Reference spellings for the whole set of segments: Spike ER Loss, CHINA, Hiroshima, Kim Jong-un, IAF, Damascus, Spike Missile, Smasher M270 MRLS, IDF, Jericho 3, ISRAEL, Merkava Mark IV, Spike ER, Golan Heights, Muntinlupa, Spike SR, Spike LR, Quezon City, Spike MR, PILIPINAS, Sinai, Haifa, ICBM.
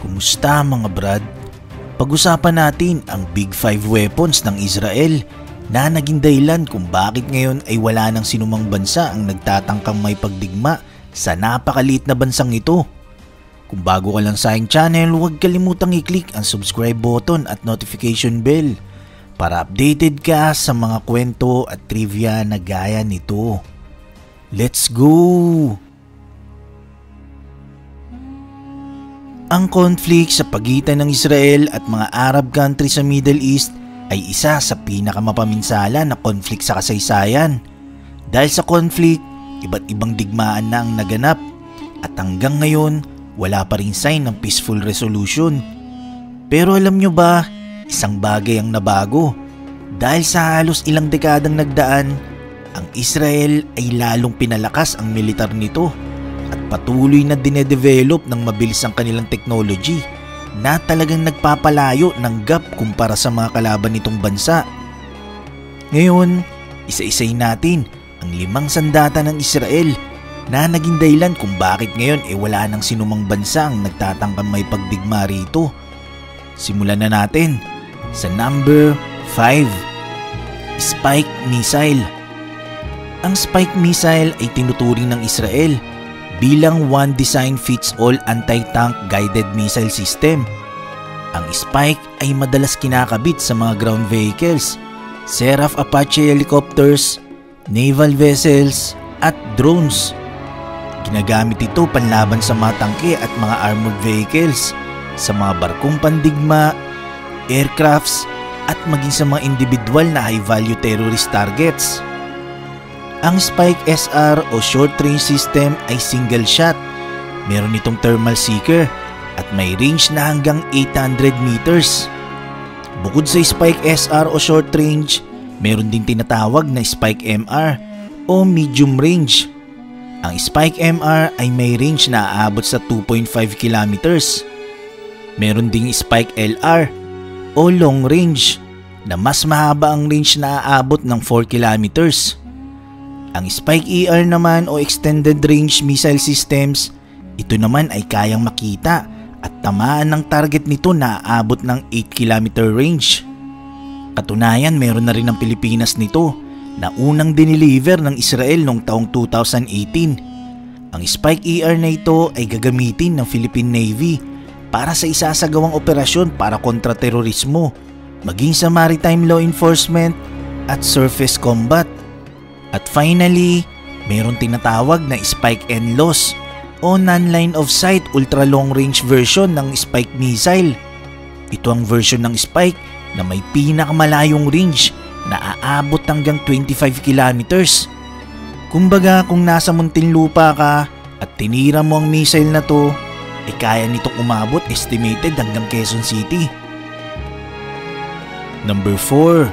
Kumusta mga brad? Pag-usapan natin ang Big 5 weapons ng Israel na naging dahilan kung bakit ngayon ay wala ng sinumang bansa ang nagtatangkang may pagdigma sa napakaliit na bansang ito. Kung bago ka lang sa aking channel, huwag kalimutang i-click ang subscribe button at notification bell para updated ka sa mga kwento at trivia na gaya nito. Let's go! Ang conflict sa pagitan ng Israel at mga Arab country sa Middle East ay isa sa pinakamapaminsala na conflict sa kasaysayan. Dahil sa conflict, iba't ibang digmaan na ang naganap at hanggang ngayon wala pa rin sign ng peaceful resolution. Pero alam nyo ba, isang bagay ang nabago. Dahil sa halos ilang dekadang nagdaan, ang Israel ay lalong pinalakas ang militar nito at patuloy na dinedevelop ng mabilis ang kanilang technology na talagang nagpapalayo ng gap kumpara sa mga kalaban nitong bansa. Ngayon, isa-isahin natin ang 5 sandata ng Israel na naging dahilan kung bakit ngayon ay wala ng sinumang bansa ang nagtatangkang may pagdigma rito. Simulan na natin sa number 5, Spike Missile. Ang Spike Missile ay tinuturing ng Israel bilang one design fits all anti-tank guided missile system. Ang Spike ay madalas kinakabit sa mga ground vehicles, Seraf Apache helicopters, naval vessels at drones. Ginagamit ito panlaban sa mga tangke at mga armored vehicles, sa mga barkong pandigma, aircrafts at maging sa mga individual na high value terrorist targets. Ang Spike SR o Short Range System ay single shot, meron itong thermal seeker at may range na hanggang 800 meters. Bukod sa Spike SR o Short Range, meron din tinatawag na Spike MR o Medium Range. Ang Spike MR ay may range na aabot sa 2.5 kilometers. Meron ding Spike LR o Long Range na mas mahaba ang range na aabot ng 4 kilometers. Ang Spike ER naman o Extended Range Missile Systems, ito naman ay kayang makita at tamaan ng target nito na aabot ng 8 km range. Katunayan, meron na rin ang Pilipinas nito na unang diniliver ng Israel noong taong 2018. Ang Spike ER na ito ay gagamitin ng Philippine Navy para sa isasagawang operasyon para kontraterorismo, maging sa maritime law enforcement at surface combat. At finally, mayroong tinatawag na Spike ER Loss o non-line of sight ultra long range version ng Spike missile. Ito ang version ng Spike na may pinakamalayong range na aabot hanggang 25 kilometers. Kumbaga, kung nasa Muntinlupa ka at tinira mo ang missile na to, ay kaya nitong umabot estimated hanggang Quezon City. Number 4,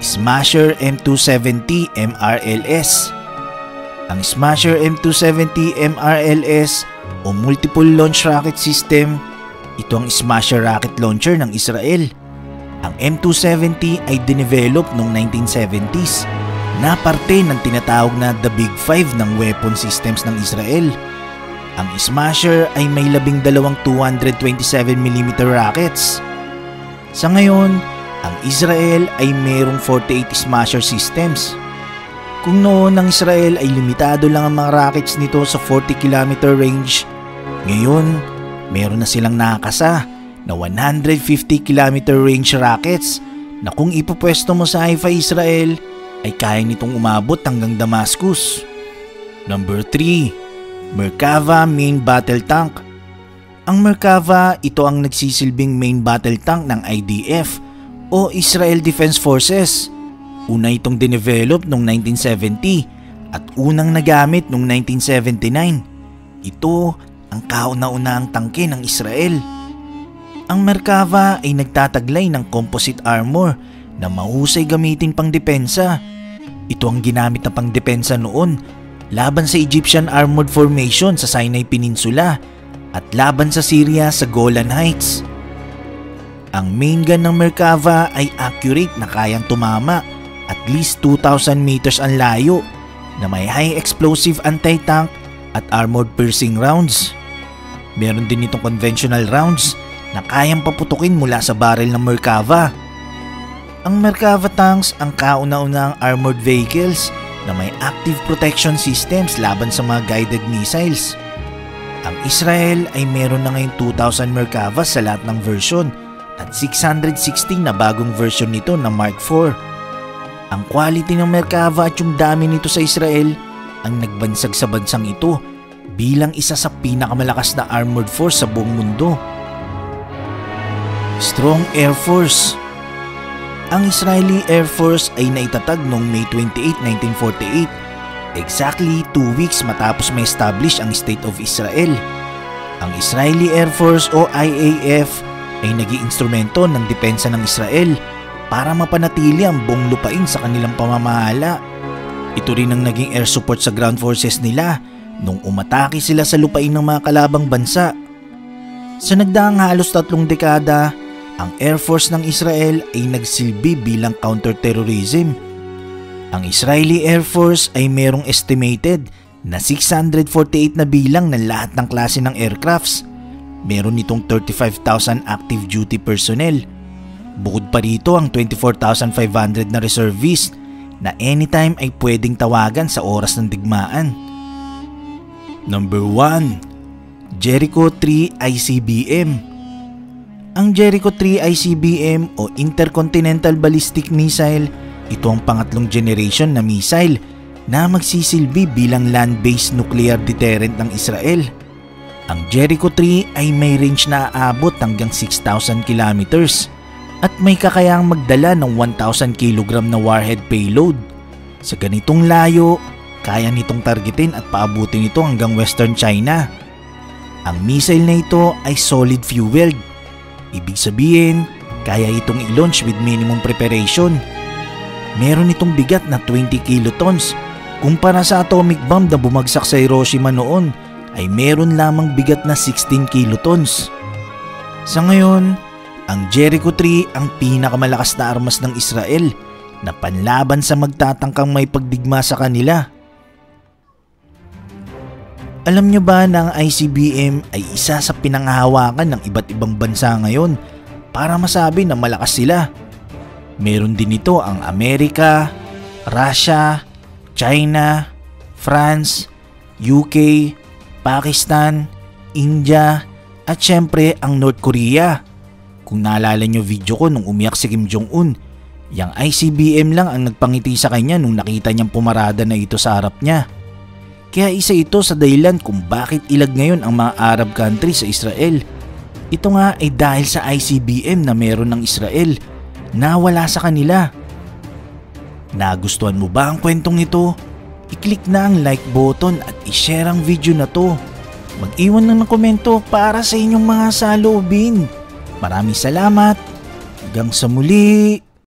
Smasher M270 MRLS. Ang Smasher M270 MRLS o Multiple Launch Rocket System, ito ang Smasher Rocket Launcher ng Israel. Ang M270 ay dinevelop noong 1970s na parte ng tinatawag na The Big 5 ng weapon systems ng Israel. Ang Smasher ay may 12 227mm rockets. Sa ngayon, ang Israel ay mayroong 48 Smasher systems. Kung noon ang Israel ay limitado lang ang mga rockets nito sa 40 km range, ngayon meron na silang nakakasa na 150 km range rockets na kung ipupwesto mo sa Haifa, Israel, ay kaya nitong umabot hanggang Damascus. Number 3, Merkava Main Battle Tank. Ang Merkava, ito ang nagsisilbing main battle tank ng IDF o Israel Defense Forces. Una itong dinevelop noong 1970 at unang nagamit noong 1979. Ito ang kauna-unahang tangke ng Israel. Ang Merkava ay nagtataglay ng composite armor na mahusay gamitin pang depensa. Ito ang ginamit na pang depensa noon laban sa Egyptian Armored Formation sa Sinai Peninsula at laban sa Syria sa Golan Heights. Ang main gun ng Merkava ay accurate na kayang tumama at least 2,000 meters ang layo, na may high explosive anti-tank at armored piercing rounds. Meron din itong conventional rounds na kayang paputukin mula sa barrel ng Merkava. Ang Merkava tanks ang kauna-unang armored vehicles na may active protection systems laban sa mga guided missiles. Ang Israel ay meron na ngayon 2,000 Merkava sa lahat ng version at 616 na bagong version nito na Mark IV. Ang quality ng Merkava at yung dami nito sa Israel ang nagbansag sa bansang ito bilang isa sa pinakamalakas na armored force sa buong mundo. Strong Air Force. Ang Israeli Air Force ay naitatag noong May 28, 1948, exactly 2 weeks matapos ma-establish ang State of Israel. Ang Israeli Air Force o IAF ay naging instrumento ng depensa ng Israel para mapanatili ang buong lupain sa kanilang pamamahala. Ito rin ang naging air support sa ground forces nila nung umatake sila sa lupain ng mga kalabang bansa. Sa nagdaang halos 3 dekada, ang Air Force ng Israel ay nagsilbi bilang counter-terrorism. Ang Israeli Air Force ay merong estimated na 648 na bilang ng lahat ng klase ng aircrafts. Meron nitong 35,000 active duty personnel. Bukod pa rito ang 24,500 na reservist na anytime ay pwedeng tawagan sa oras ng digmaan. Number 1. Jericho 3 ICBM. Ang Jericho 3 ICBM o Intercontinental Ballistic Missile, ito ang pangatlong generation na missile na magsisilbi bilang land-based nuclear deterrent ng Israel. Ang Jericho 3 ay may range na aabot hanggang 6,000 kilometers at may kakayang magdala ng 1,000 kilogram na warhead payload. Sa ganitong layo, kaya nitong targetin at paabutin ito hanggang Western China. Ang missile na ito ay solid fueled. Ibig sabihin, kaya itong i-launch with minimum preparation. Meron itong bigat na 20 kilotons. Kumpara sa atomic bomb na bumagsak sa Hiroshima noon, ay meron lamang bigat na 16 kilotons. Sa ngayon, ang Jericho 3 ang pinakamalakas na armas ng Israel na panlaban sa magtatangkang may pagdigma sa kanila. Alam nyo ba na ang ICBM ay isa sa pinanghahawakan ng iba't ibang bansa ngayon para masabi na malakas sila? Meron din ito ang Amerika, Russia, China, France, UK, Pakistan, India at syempre ang North Korea. Kung naalala nyo video ko nung umiyak si Kim Jong-un, yung ICBM lang ang nagpangiti sa kanya nung nakita niyang pumarada na ito sa harap niya. Kaya isa ito sa dahilan kung bakit ilag ngayon ang mga Arab country sa Israel. Ito nga ay dahil sa ICBM na meron ng Israel na wala sa kanila. Nagustuhan mo ba ang kwentong ito? I-click na ang like button at i-share ang video na to. Mag-iwan na ng komento para sa inyong mga saloobin. Maraming salamat. Hanggang sa muli.